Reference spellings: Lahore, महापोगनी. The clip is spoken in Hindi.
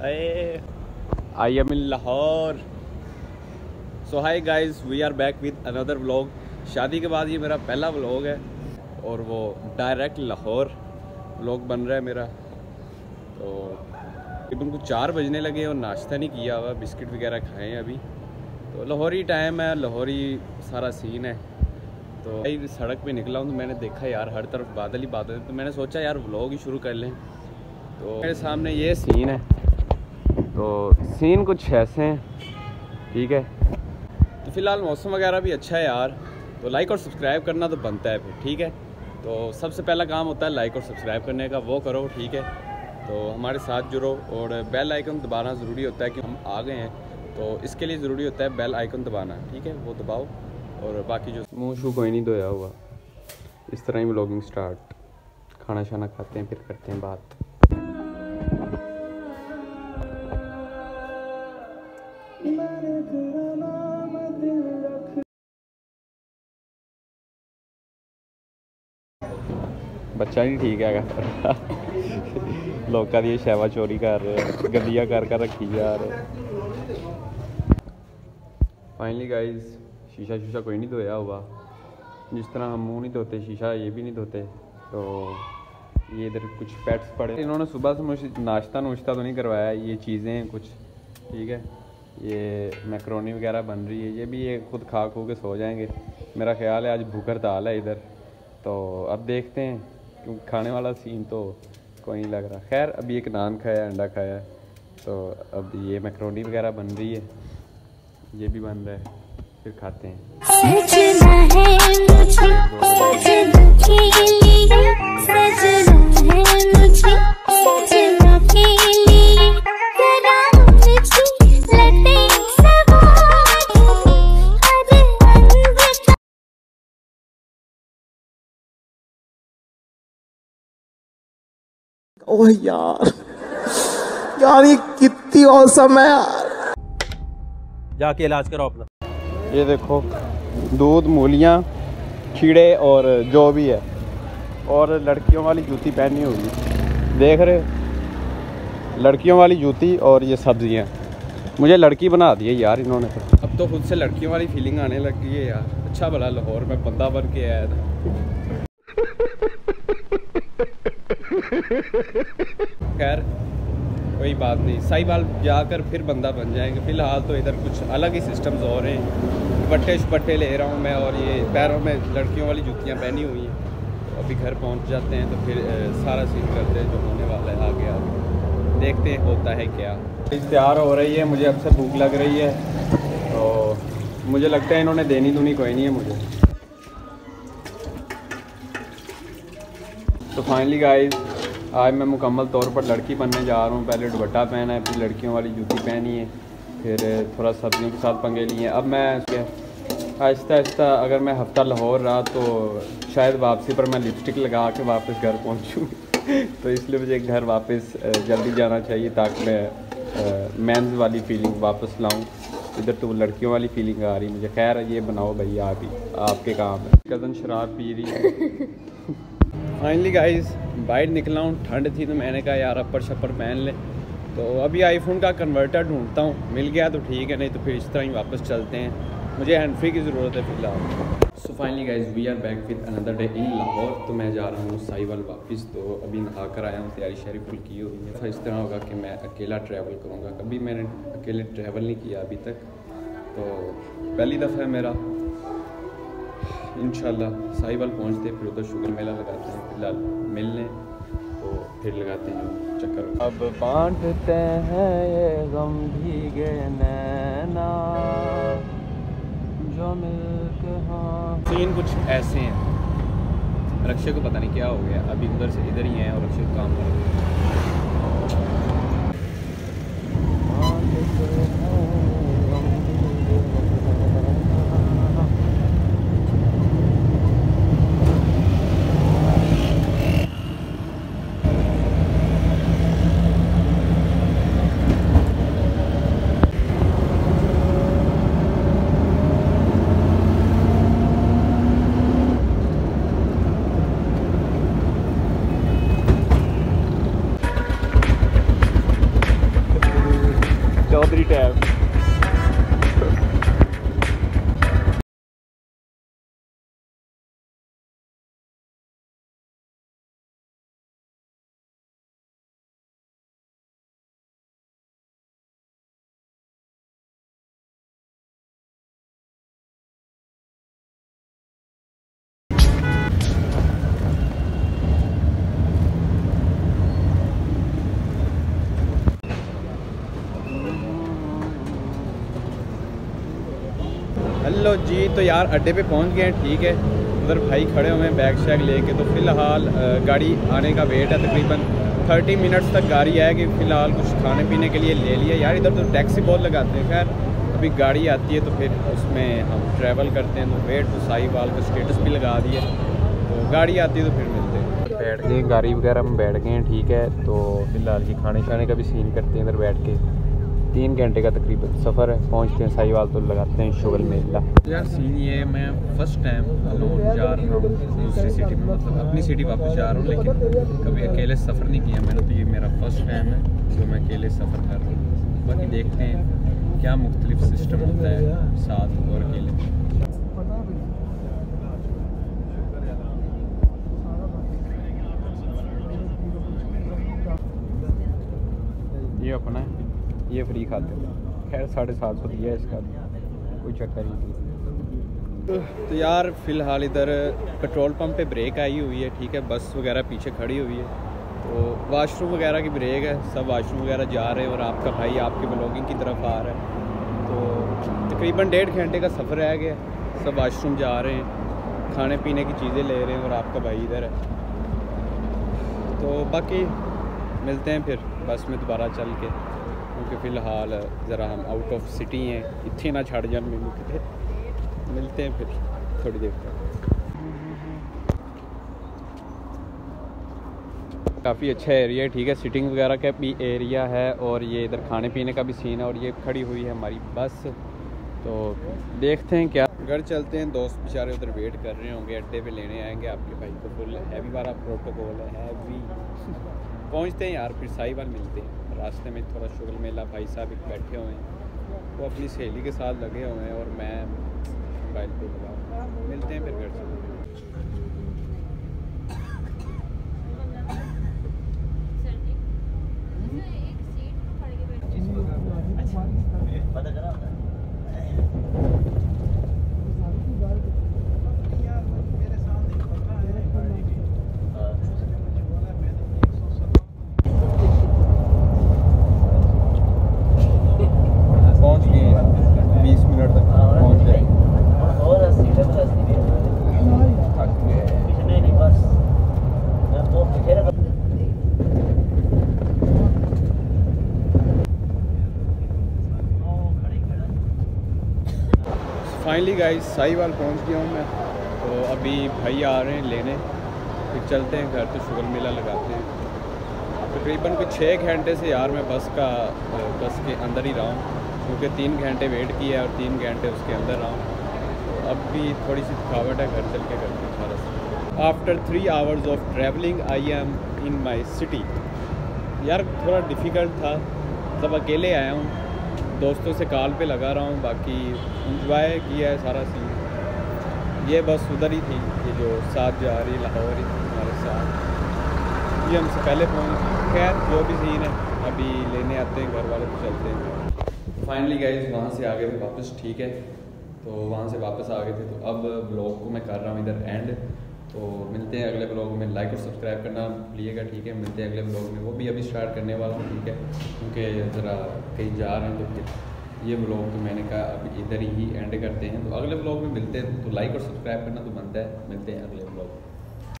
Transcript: I am in Lahore. So hi guys, we are back with another vlog. शादी के बाद ये मेरा पहला व्लॉग है और वो डायरेक्ट लाहौर व्लॉग बन रहा है मेरा। तो तकरीबन कुछ 4 बजने लगे और नाश्ता नहीं किया हुआ, बिस्किट वगैरह खाएँ अभी। तो लाहौरी टाइम है, लाहौरी सारा सीन है। तो सड़क पे निकला हूँ तो मैंने देखा यार हर तरफ बादल ही बादल है, तो मैंने सोचा यार व्लॉग ही शुरू कर लें। तो मेरे सामने ये सीन है, तो सीन कुछ ऐसे हैं, ठीक है। तो फ़िलहाल मौसम वगैरह भी अच्छा है यार, तो लाइक और सब्सक्राइब करना तो बनता है फिर, ठीक है। तो सबसे पहला काम होता है लाइक और सब्सक्राइब करने का, वो करो, ठीक है। तो हमारे साथ जुड़ो और बेल आइकन दबाना ज़रूरी होता है कि हम आ गए हैं, तो इसके लिए ज़रूरी होता है बेल आइकन दबाना, ठीक है। वो दबाओ और बाकी जो मुँह शू कोई नहीं धोया हुआ, इस तरह ही व्लॉगिंग स्टार्ट। खाना शाना खाते हैं फिर करते हैं बात। बच्चा नहीं ठीक है, लोग दी शैवा चोरी कर रहे हैं, गलिया कर रखी जा रहे। फाइनली गाइज शीशा शीशा कोई नहीं धोया हुआ, जिस तरह हम मुंह नहीं धोते शीशा ये भी नहीं धोते। तो ये इधर कुछ पैट्स पड़े, इन्होंने सुबह से मुझे नाश्ता नुश्ता तो नहीं करवाया। ये चीज़ें कुछ, ठीक है, ये मैक्रोनी वगैरह बन रही है, ये भी ये खुद खा खो के सो जाएंगे। मेरा ख्याल है आज भूख हड़ताल है इधर, तो अब देखते हैं क्योंकि खाने वाला सीन तो कोई नहीं लग रहा। खैर अभी एक नान खाया, अंडा खाया, तो अब ये मैक्रोनी वगैरह बन रही है, ये भी बन रहा है, फिर खाते हैं। ओह यार यार ये कितनी औसम है यार, जाके इलाज करो अपना। ये देखो दूध, मूलियाँ, कीड़े और जो भी है, और लड़कियों वाली जूती पहनी होगी, देख रहे, लड़कियों वाली जूती और ये सब्जियाँ। मुझे लड़की बना दी है यार इन्होंने, अब तो खुद से लड़कियों वाली फीलिंग आने लग गई है यार। अच्छा भला लाहौर में बंदा बन के आया था। खैर कोई बात नहीं, सही बाल जाकर फिर बंदा बन जाएंगे। फिलहाल तो इधर कुछ अलग ही सिस्टम्स हो रहे हैं, बट्टे शुपट्टे ले रहा हूँ मैं, और ये पैरों में लड़कियों वाली जूतियाँ पहनी हुई हैं। तो अभी घर पहुँच जाते हैं तो फिर सारा सीन करते हैं जो होने वाला है आगे आगे, देखते हैं होता है क्या। तैयार हो रही है, मुझे अब से भूख लग रही है, तो मुझे लगता है इन्होंने देनी दूनी कोई नहीं है मुझे। तो फाइनली गाइज आज मैं मुकम्मल तौर पर लड़की बनने जा रहा हूँ। पहले दुपट्टा पहना है, फिर लड़कियों वाली जूती पहनी है, फिर थोड़ा सब्जियों के साथ पंगे लिए हैं। अब मैं आहिस्ता आहिस्ता, अगर मैं हफ्ता लाहौर रहा तो शायद वापसी पर मैं लिपस्टिक लगा के वापस घर पहुँचूँ। तो इसलिए मुझे घर वापस जल्दी जाना चाहिए ताकि मैं मेंस वाली फीलिंग वापस लाऊँ। इधर तो लड़कियों वाली फीलिंग आ रही मुझे। खैर ये बनाओ भैया, आप ही आपके काम है। कज़न शराब पी रही है। फाइनली गाइज बाहर निकला हूँ, ठंड थी तो मैंने कहा यार अपर शपर पहन ले। तो अभी आईफोन का कन्वर्टर ढूंढता हूँ, मिल गया तो ठीक है, नहीं तो फिर इस तरह ही वापस चलते हैं, मुझे हैंड फ्री की ज़रूरत है फिलहाल। So finally guys we are back with another day in Lahore. तो मैं जा रहा हूँ साहिवाल वापस, तो अभी नहा कर आया हूँ, तैयारी शहरी फुल की हुई है। तो इस तरह होगा कि मैं अकेला ट्रैवल करूँगा, कभी मैंने अकेले ट्रैवल नहीं किया अभी तक, तो पहली दफ़ा है मेरा। इंशाल्लाह साहिवाल पहुँचते फिर उधर शुगर मेला लगाते हैं, फिलहाल मिल लें तो फिर लगाते हैं चक्कर। अब बांटते हैं ये गम भीगे नैना जो मिलके। हाँ सीन कुछ ऐसे हैं, रक्षे को पता नहीं क्या हो गया, अभी उधर से इधर ही हैं और रक्षे काम कर रहे हैं। हेलो जी। तो यार अड्डे पे पहुंच गए हैं, ठीक है। उधर भाई खड़े हुए हैं बैग शैग लेके। तो फ़िलहाल गाड़ी आने का वेट है, तकरीबन 30 मिनट्स तक गाड़ी आएगी। फ़िलहाल कुछ खाने पीने के लिए ले लिया यार। इधर तो टैक्सी बहुत लगाते हैं। खैर अभी गाड़ी आती है तो फिर उसमें हम ट्रैवल करते हैं। तो वेट तो साहिवाल का स्टेटस भी लगा दिया। तो गाड़ी आती है तो फिर मिलते हैं। बैठ गए गाड़ी वगैरह में बैठ गए हैं, ठीक है। तो फ़िलहाल की खाने खाने का भी सीन करते हैं। इधर बैठ के 3 घंटे का तकरीबन सफ़र है। पहुँचते हैं साहिवाल तो लगाते हैं शुगर मेला। यार सीन ये मैं फर्स्ट टाइम लाहौर जा रहा हूँ दूसरी सिटी में, मतलब अपनी सिटी वापस जा रहा हूँ, लेकिन कभी अकेले सफ़र नहीं किया मैंने। तो ये मेरा फर्स्ट टाइम है जो मैं अकेले सफ़र कर रहा हूँ। बाकी देखते हैं क्या मुख्तलिफ सिस्टम होता है साथ और अकेले। ये अपना है, ये फ्री खाते हैं। खैर 750 दिया इसका, कोई चक्कर नहीं। तो यार फ़िलहाल इधर पेट्रोल पंप पे ब्रेक आई हुई है, ठीक है। बस वगैरह पीछे खड़ी हुई है तो वाशरूम वगैरह की ब्रेक है। सब वाशरूम वगैरह जा रहे हैं और आपका भाई आपके ब्लॉगिंग की तरफ आ रहा है। तो तकरीबन 1.5 घंटे का सफ़र रह गया। सब वाशरूम जा रहे हैं, खाने पीने की चीज़ें ले रहे हैं और आपका भाई इधर है। तो बाकी मिलते हैं फिर बस में दोबारा चल के, क्योंकि फ़िलहाल ज़रा हम आउट ऑफ सिटी हैं। इतने ना छड़ जान में मुझे मिलते हैं फिर थोड़ी देर तक। काफ़ी अच्छा एरिया है, ठीक है। सिटिंग वगैरह का भी एरिया है और ये इधर खाने पीने का भी सीन है। और ये खड़ी हुई है हमारी बस, तो देखते हैं क्या। घर चलते हैं, दोस्त बेचारे उधर वेट कर रहे होंगे। अड्डे पे लेने आएंगे आपके भाई को। फुल हैवी वाला प्रोटोकॉल है। पहुँचते हैं यार फिर साहिवाल, मिलते हैं। रास्ते में थोड़ा शुगर मेला, भाई साहब एक बैठे हुए हैं, वो अपनी सहेली के साथ लगे हुए हैं और मैं मोबाइल पे लगा। मिलते हैं फिर घर से। फाइनली गाइस साहिवाल पहुंच गया हूं मैं। तो अभी भाई आ रहे हैं लेने, फिर चलते हैं घर। तो शुगर मेला लगाते हैं। तकरीबन कोई 6 घंटे से यार मैं बस के अंदर ही रहा हूँ, क्योंकि 3 घंटे वेट किया और 3 घंटे उसके अंदर रहा हूँ। तो अब भी थोड़ी सी थकावट है, घर चल के करते हैं सारा। After 3 hours of travelling I am in my city. यार थोड़ा डिफ़िकल्ट था, सब अकेले आया हूँ। दोस्तों से कॉल पे लगा रहा हूँ, बाकी इंजॉय किया है सारा सीन। ये बस उधर ही थी, ये जो साथ जा रही लाहौर ही थी हमारे साथ। ये हमसे पहले पहुँच। खैर जो भी सीन है, अभी लेने आते हैं घर वाले को, चलते हैं। फाइनली गाइस वहाँ से आ गए थे वापस, ठीक है। तो वहाँ से वापस आ गए थे। तो अब ब्लॉग को मैं कर रहा हूँ इधर एंड। तो मिलते हैं अगले ब्लॉग में। लाइक और सब्सक्राइब करना भूलिएगा, ठीक है। मिलते हैं अगले ब्लॉग में, वो भी अभी स्टार्ट करने वाला हूँ, ठीक है, क्योंकि ज़रा कहीं जा रहे हैं। तो फिर ये ब्लॉग तो मैंने कहा अब इधर ही एंड करते हैं। तो अगले ब्लॉग में मिलते हैं। तो लाइक और सब्सक्राइब करना तो बनता है। मिलते हैं अगले ब्लॉग में।